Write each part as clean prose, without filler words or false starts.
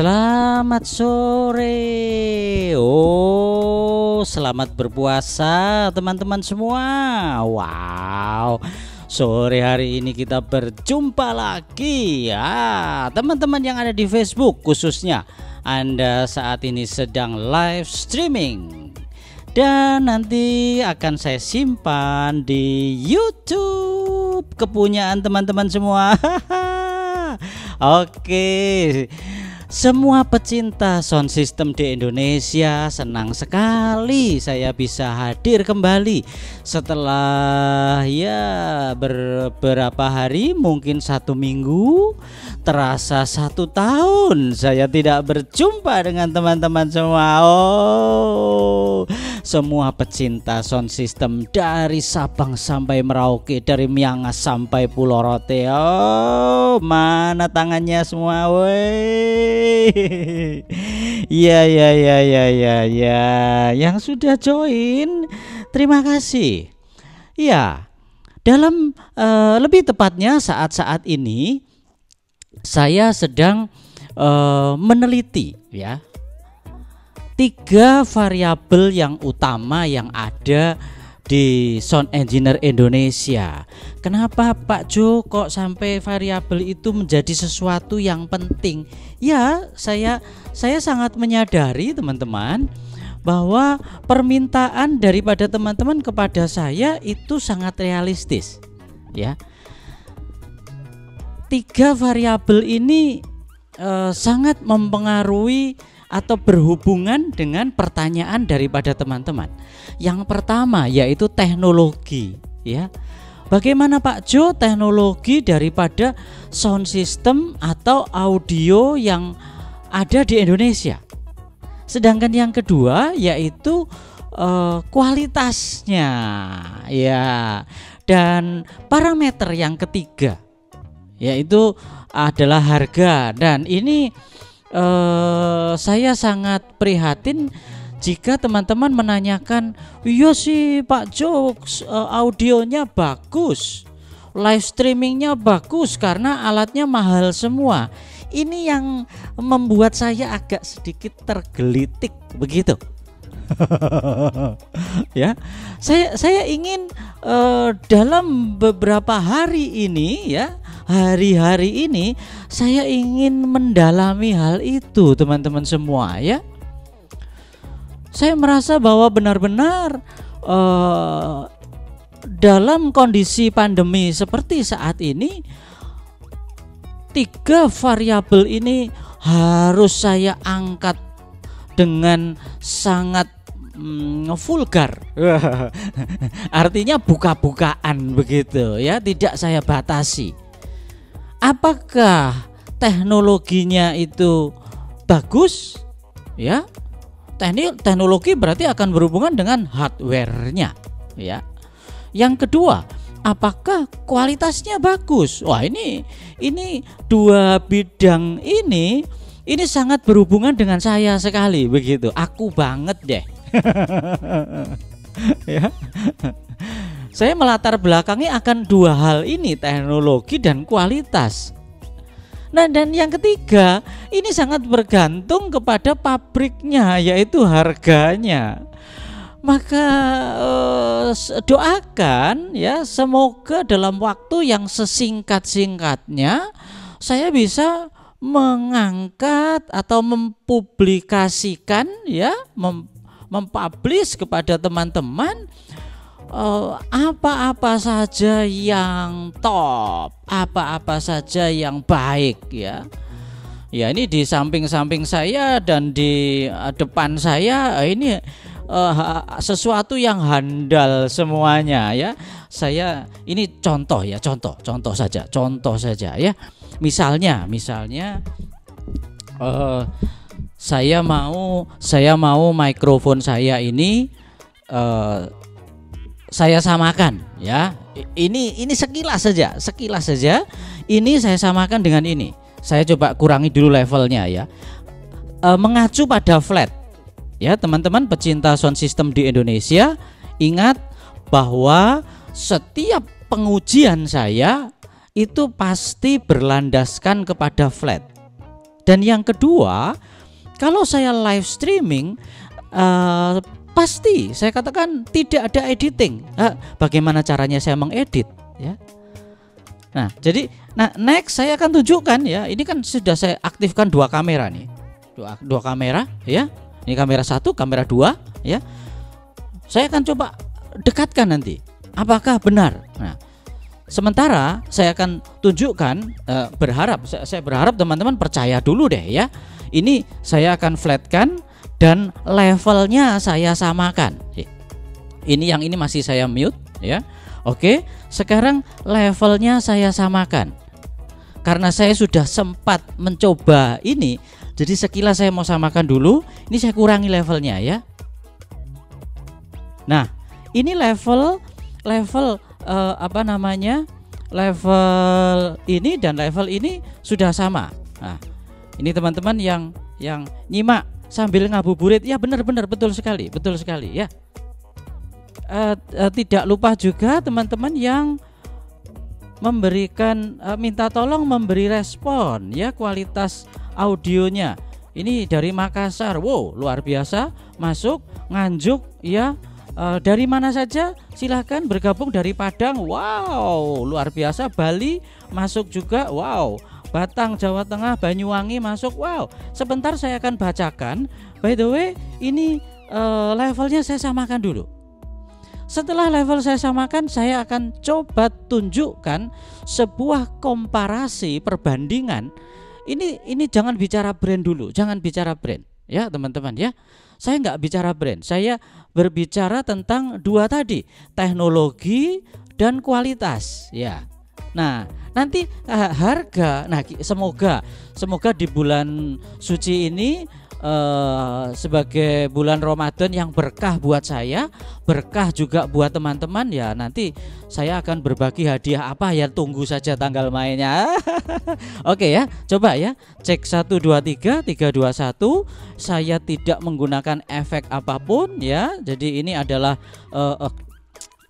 Selamat sore. Oh, selamat berpuasa teman-teman semua. Wow, sore hari ini kita berjumpa lagi ya. Teman-teman yang ada di Facebook, khususnya Anda saat ini sedang live streaming dan nanti akan saya simpan di YouTube kepunyaan teman-teman semua. Oke. Semua pecinta sound system di Indonesia, senang sekali saya bisa hadir kembali setelah ya beberapa hari, mungkin 1 minggu, terasa 1 tahun saya tidak berjumpa dengan teman-teman semua. Oh, semua pecinta sound system dari Sabang sampai Merauke, dari Miangas sampai Pulau Rote. Oh, mana tangannya semua, woi. Ya, yang sudah join, terima kasih. Ya, dalam lebih tepatnya saat-saat ini saya sedang meneliti ya 3 variabel yang utama yang ada di sound engineer Indonesia. Kenapa Pak Jo kok sampai variabel itu menjadi sesuatu yang penting? Ya, saya sangat menyadari teman-teman bahwa permintaan daripada teman-teman kepada saya itu sangat realistis ya. 3 variabel ini sangat mempengaruhi atau berhubungan dengan pertanyaan daripada teman-teman. Yang pertama yaitu teknologi ya. Bagaimana Pak Jo teknologi daripada sound system atau audio yang ada di Indonesia? Sedangkan yang kedua yaitu kualitasnya ya. Dan parameter yang ketiga yaitu adalah harga. Dan ini saya sangat prihatin jika teman-teman menanyakan, "Iya sih Pak Jo, audionya bagus, live streamingnya bagus karena alatnya mahal semua." Ini yang membuat saya agak sedikit tergelitik begitu. Ya, saya ingin dalam beberapa hari ini ya, hari-hari ini saya ingin mendalami hal itu teman-teman semua ya. Saya merasa bahwa benar-benar dalam kondisi pandemi seperti saat ini 3 variabel ini harus saya angkat dengan sangat vulgar. Artinya buka-bukaan begitu ya, tidak saya batasi. Apakah teknologinya itu bagus? Ya, teknologi berarti akan berhubungan dengan hardware-nya, ya. Yang kedua, apakah kualitasnya bagus? Wah, ini 2 bidang ini sangat berhubungan dengan saya sekali, begitu. Aku banget deh. Ya. Saya melatar belakangnya akan 2 hal ini, teknologi dan kualitas. Nah, dan yang ketiga, ini sangat bergantung kepada pabriknya, yaitu harganya. Maka doakan ya, semoga dalam waktu yang sesingkat-singkatnya saya bisa mengangkat atau mempublikasikan ya, mempublish kepada teman-teman apa-apa saja yang top, apa-apa saja yang baik ya. Ya, ini di samping-samping saya dan di depan saya ini sesuatu yang handal semuanya ya. Saya ini contoh ya, contoh saja ya. Misalnya saya mau mikrofon saya ini saya samakan ya. Ini sekilas saja ini saya samakan dengan ini. Saya coba kurangi dulu levelnya ya. Mengacu pada flat ya, teman-teman pecinta sound system di Indonesia, ingat bahwa setiap pengujian saya itu pasti berlandaskan kepada flat. Dan yang kedua, kalau saya live streaming pasti saya katakan tidak ada editing. Bagaimana caranya saya mengedit ya? Nah, jadi next saya akan tunjukkan ya. Ini kan sudah saya aktifkan dua kamera nih. Dua kamera ya. Ini kamera satu, kamera dua ya. Saya akan coba dekatkan nanti. Apakah benar? Nah, sementara saya akan tunjukkan berharap saya berharap teman-teman percaya dulu deh ya. Ini saya akan flatkan dan levelnya saya samakan. Ini yang ini masih saya mute ya. Oke, sekarang levelnya saya samakan. Karena saya sudah sempat mencoba ini, jadi sekilas saya mau samakan dulu. Ini saya kurangi levelnya ya. Nah, ini level ini dan level ini sudah sama. Nah, ini teman-teman yang nyimak sambil ngabuburit ya, benar-benar betul sekali ya. Tidak lupa juga teman-teman yang memberikan minta tolong memberi respon ya kualitas audionya. Ini dari Makassar, wow luar biasa, masuk Nganjuk ya. Dari mana saja silahkan bergabung, dari Padang, wow luar biasa, Bali masuk juga, wow. Batang, Jawa Tengah, Banyuwangi masuk, wow. Sebentar saya akan bacakan. By the way, ini levelnya saya samakan dulu. Setelah level saya samakan, saya akan coba tunjukkan sebuah komparasi perbandingan. Ini jangan bicara brand dulu, jangan bicara brand ya teman-teman ya. Saya nggak bicara brand, saya berbicara tentang dua tadi, teknologi dan kualitas ya. Nah, nanti harga, nah semoga di bulan suci ini sebagai bulan Ramadan yang berkah buat saya, berkah juga buat teman-teman ya. Nanti saya akan berbagi hadiah apa ya, tunggu saja tanggal mainnya. Oke ya, coba ya, cek 1, 2, 3, 3, 2, 1. Saya tidak menggunakan efek apapun ya. Jadi ini adalah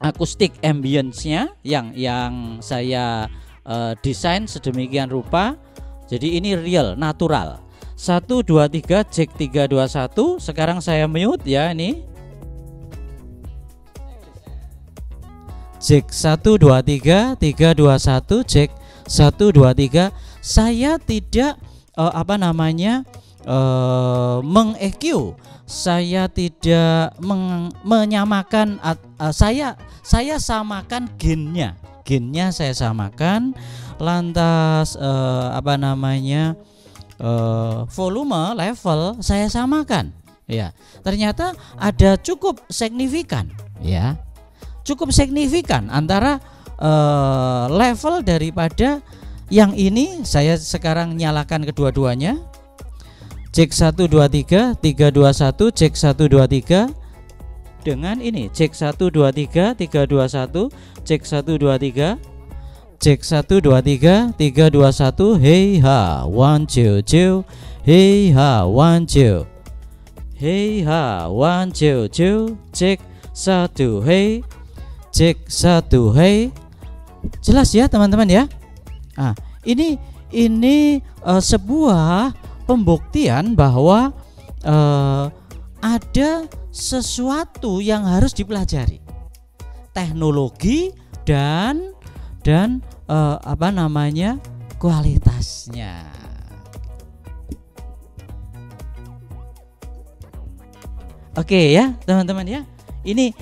akustik ambience-nya yang saya desain sedemikian rupa. Jadi ini real, natural. 1, 2, 3, cek 3, 2, 1. Sekarang saya mute ya ini. Cek 1, 2, 3, 3, 2, 1. Cek 1, 2, 3. Saya tidak meng-EQ. Saya tidak menyamakan, saya samakan gennya saya samakan, lantas volume level saya samakan ya. Ternyata ada cukup signifikan ya, cukup signifikan antara level daripada yang ini. Saya sekarang nyalakan kedua-duanya. Cek 1, 2, 3, 3, 2, 1. Cek 1, 2, 3. Dengan ini cek 1, 2, 3, 3, 2, 1. Cek 1, 2, 3. Cek 1, 2, 3, 3, 2, 1. Hey ha 1, 2, 2. Hey ha 1, 2. Hey ha 1, 2, 2. Cek 1 hey. Cek 1 hey. Jelas ya teman-teman ya. Nah, ini sebuah pembuktian bahwa ada sesuatu yang harus dipelajari, teknologi dan kualitasnya. Oke ya teman-teman ya, ini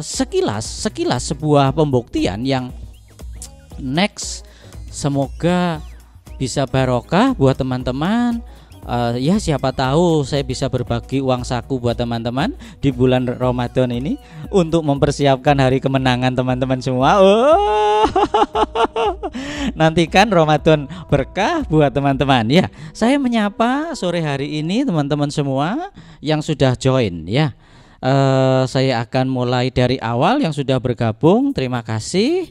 sekilas sebuah pembuktian yang next semoga bisa barokah buat teman-teman. ya siapa tahu saya bisa berbagi uang saku buat teman-teman di bulan Ramadan ini untuk mempersiapkan hari kemenangan teman-teman semua. Oh. Nantikan Ramadan berkah buat teman-teman ya. Saya menyapa sore hari ini teman-teman semua yang sudah join ya. Saya akan mulai dari awal. Yang sudah bergabung, terima kasih.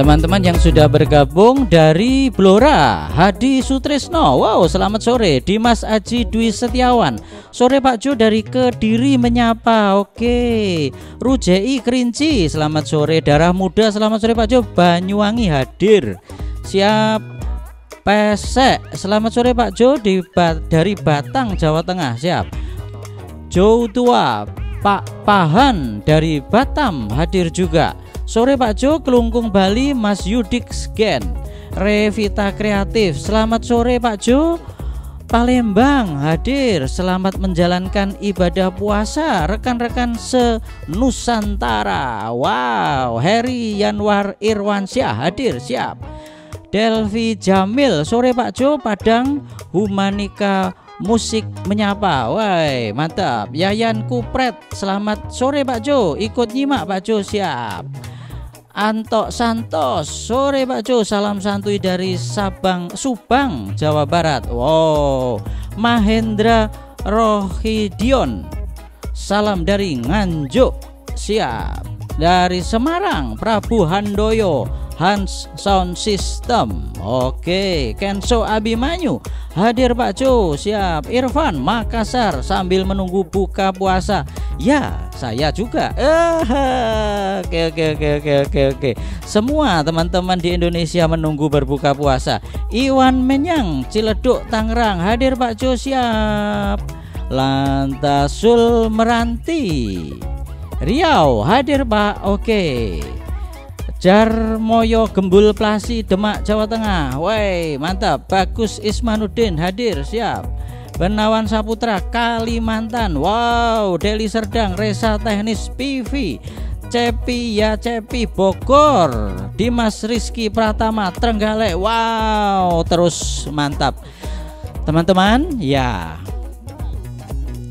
Teman-teman yang sudah bergabung dari Blora, Hadi Sutrisno, wow selamat sore. Dimas Aji Dwi Setiawan, sore Pak Jo dari Kediri menyapa, oke. Rujei Kerinci, selamat sore. Darah Muda, selamat sore Pak Jo. Banyuwangi hadir, siap. Pesek, selamat sore Pak Jo dari Batang, Jawa Tengah, siap. Jo Tua, Pak Pahan dari Batam hadir juga. Sore Pak Jo, Kelungkung Bali, Mas Yudik Sgen. Revita Kreatif, selamat sore Pak Jo. Palembang hadir, selamat menjalankan ibadah puasa rekan-rekan se-Nusantara. Wow, Heri Yanwar Irwansyah hadir, siap. Delvi Jamil, sore Pak Jo, Padang Humanika Musik menyapa, woi mantap. Yayan Kupret, selamat sore Pak Jo, ikut nyimak Pak Jo, siap. Anto Santos, sore Pak Jo, salam santuy dari Sabang, Subang, Jawa Barat. Wow, Mahendra Rohidion, salam dari Nganjuk, siap. Dari Semarang, Prabu Handoyo, Hans Sound System, oke. Kenso Abimanyu hadir Pak Jo, siap. Irfan Makassar sambil menunggu buka puasa. Ya, saya juga. Oke. Semua teman-teman di Indonesia menunggu berbuka puasa. Iwan Menyang Ciledug Tangerang hadir Pak Jo, siap. Lantasul Meranti Riau hadir Pak, oke. Jarmoyo Gembul Plasi, Demak, Jawa Tengah, woi mantap. Bagus Ismanuddin hadir, siap. Benawan Saputra, Kalimantan, wow. Deli Serdang, Resa Teknis PV, Cepi ya Cepi, Bogor. Dimas Rizky Pratama, Trenggalek, wow. Terus mantap teman-teman ya.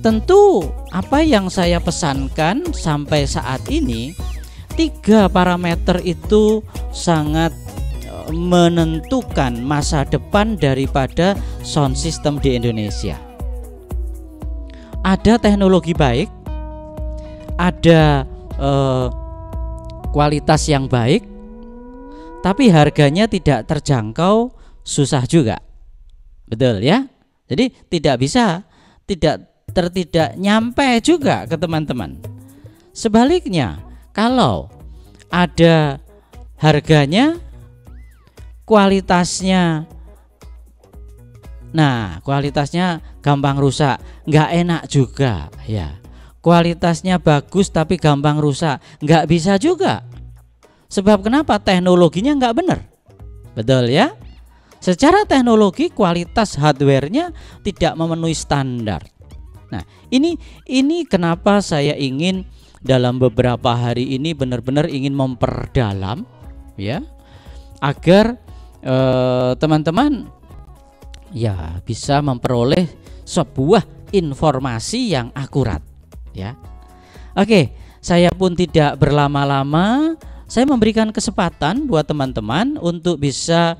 Tentu apa yang saya pesankan sampai saat ini, tiga parameter itu sangat menentukan masa depan daripada sound system di Indonesia. Ada teknologi baik, ada kualitas yang baik, tapi harganya tidak terjangkau, susah juga. Betul ya? Jadi tidak bisa, tidak nyampe juga ke teman-teman. Sebaliknya, kalau ada harganya, kualitasnya, nah kualitasnya gampang rusak, nggak enak juga ya. Kualitasnya bagus tapi gampang rusak, nggak bisa juga. Sebab kenapa? Teknologinya nggak benar. Betul ya? Secara teknologi kualitas hardwarenya tidak memenuhi standar. Nah ini kenapa saya ingin dalam beberapa hari ini benar-benar ingin memperdalam ya, agar teman-teman ya bisa memperoleh sebuah informasi yang akurat ya. Oke, saya pun tidak berlama-lama, saya memberikan kesempatan buat teman-teman untuk bisa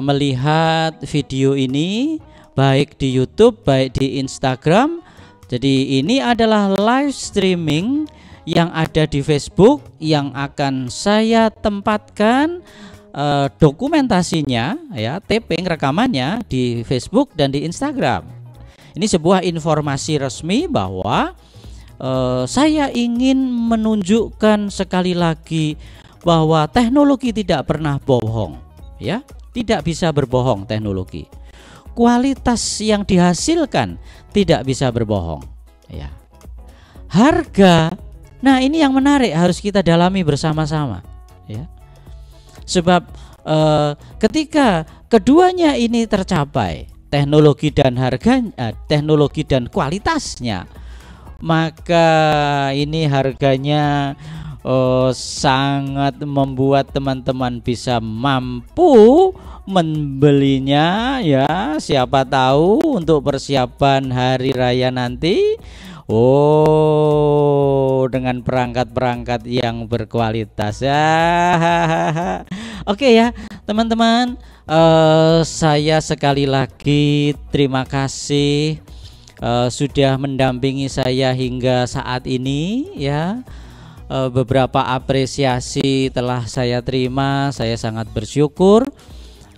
melihat video ini baik di YouTube baik di Instagram. Jadi ini adalah live streaming yang ada di Facebook yang akan saya tempatkan dokumentasinya ya, taping rekamannya di Facebook dan di Instagram. Ini sebuah informasi resmi bahwa saya ingin menunjukkan sekali lagi bahwa teknologi tidak pernah bohong ya, tidak bisa berbohong teknologi. Kualitas yang dihasilkan tidak bisa berbohong ya. Harga, nah ini yang menarik harus kita dalami bersama-sama ya. Sebab ketika keduanya ini tercapai, teknologi dan harganya, teknologi dan kualitasnya, maka ini harganya sangat membuat teman-teman bisa mampu membelinya ya. Siapa tahu untuk persiapan hari raya nanti, oh, dengan perangkat-perangkat yang berkualitas ya. Oke ya teman-teman, saya sekali lagi terima kasih sudah mendampingi saya hingga saat ini ya. Beberapa apresiasi telah saya terima, saya sangat bersyukur,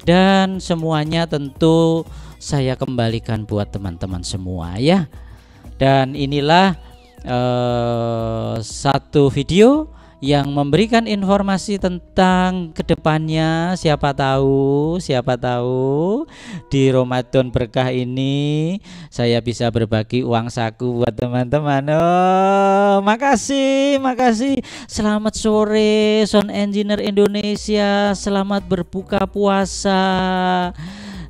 dan semuanya tentu saya kembalikan buat teman-teman semua ya. Dan inilah satu video yang memberikan informasi tentang kedepannya. Siapa tahu di Ramadan berkah ini saya bisa berbagi uang saku buat teman-teman. Oh, makasih. Selamat sore Sound Engineer Indonesia, selamat berbuka puasa.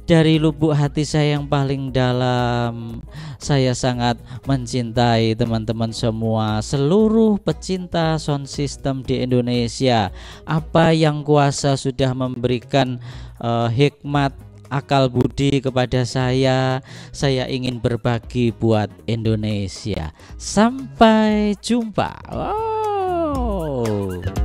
Dari lubuk hati saya yang paling dalam, saya sangat mencintai teman-teman semua, seluruh pecinta sound system di Indonesia. Apa yang kuasa sudah memberikan hikmat akal budi kepada saya ingin berbagi buat Indonesia. Sampai jumpa. Wow.